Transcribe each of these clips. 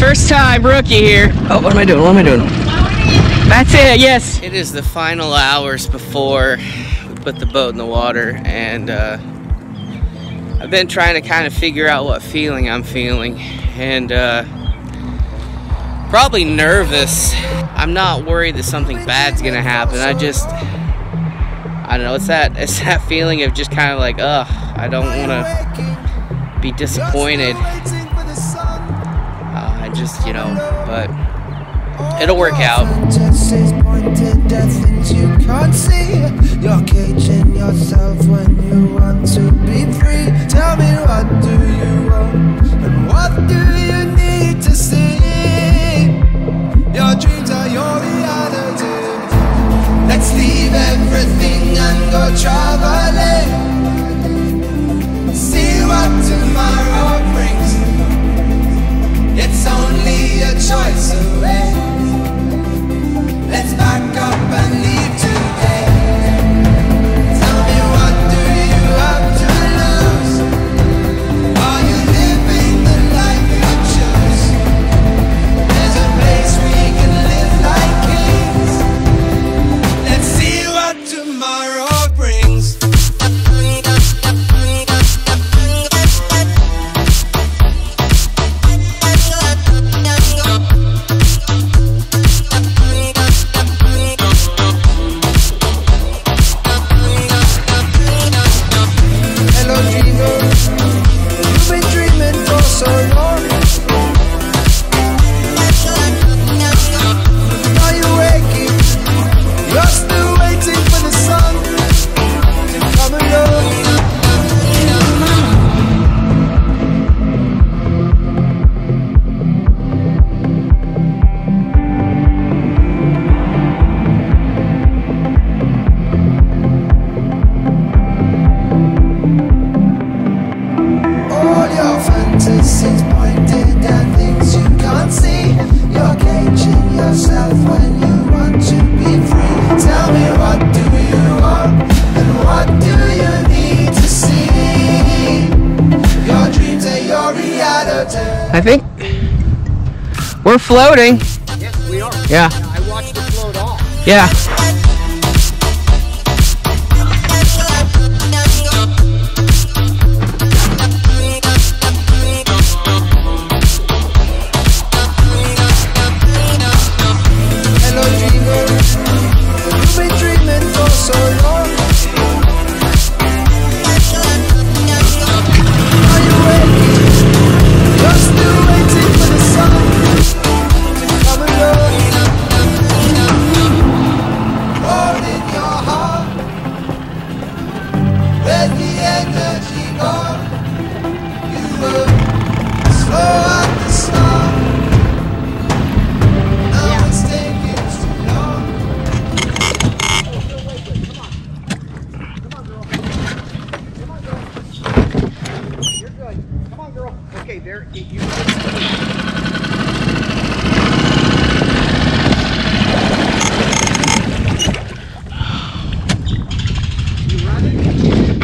First time rookie here. Oh, what am I doing? What am I doing? That's it, yes. It is the final hours before we put the boat in the water, and I've been trying to kind of figure out what feeling I'm feeling, and probably nervous. I'm not worried that something bad's gonna happen. I don't know, it's that feeling of just kind of like, ugh, I don't wanna be disappointed. Just, you know, but it'll work out. Tell me, what do you want and what do you need to see? Your dreams are your reality. Let's leave everything and go traveling. See what tomorrow brings. It's only a choice away. Let's back up and leave today. Tell me, what do you have to lose? Are you living the life you choose? There's a place we can live like kings. Let's see what tomorrow brings. I think we're floating. Yes, we are. Yeah. I watched it float off. Yeah.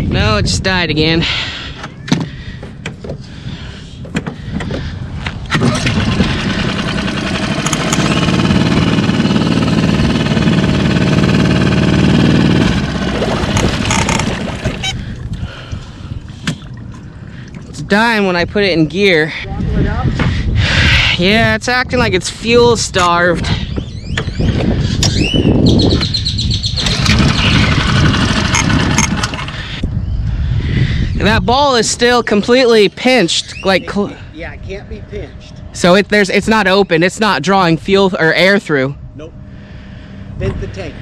No, it just died again. It's dying when I put it in gear. Yeah, it's acting like it's fuel starved. And that ball is still completely pinched, like yeah, it can't be pinched. So it's not open. It's not drawing fuel or air through. Nope. Bent the tank.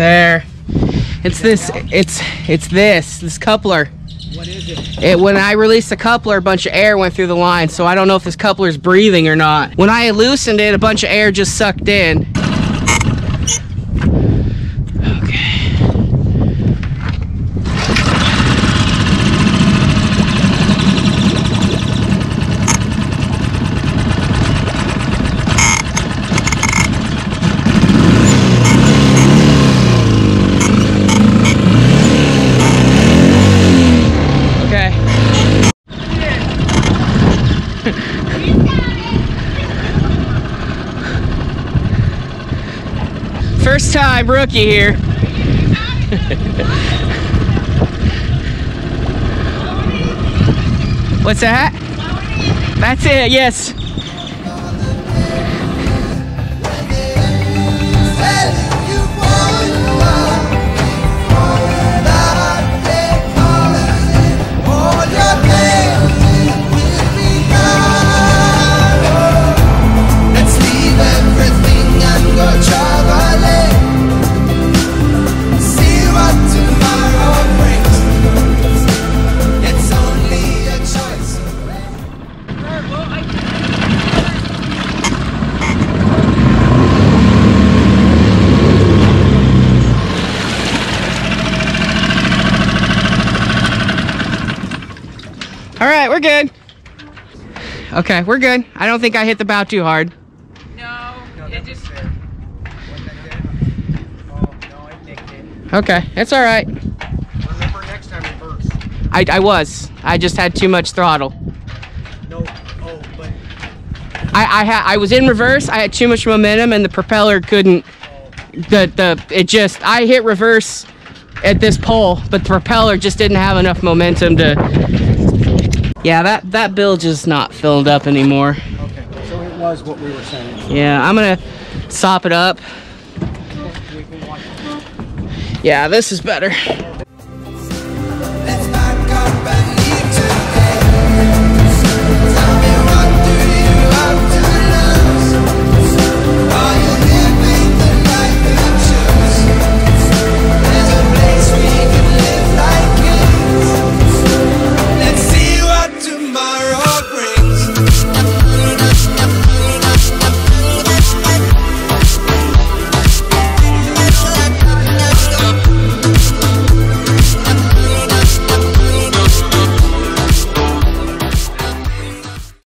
There, it's this coupler. What is it? When I released the coupler, a bunch of air went through the line, so I don't know if this coupler is breathing or not. When I loosened it, a bunch of air just sucked in. Okay. brookie here. What's that? That's it, yes. All right, we're good. Okay, we're good. I don't think I hit the bow too hard. No, it just... Okay, it's all right. Remember next time it bursts. I was. I just had too much throttle. No, oh, but... I was in reverse. I had too much momentum and the propeller couldn't... I hit reverse at this pole, but the propeller just didn't have enough momentum to... Yeah, that bilge is not filled up anymore. Okay, so it was what we were saying. Yeah, I'm gonna sop it up. Yeah, this is better.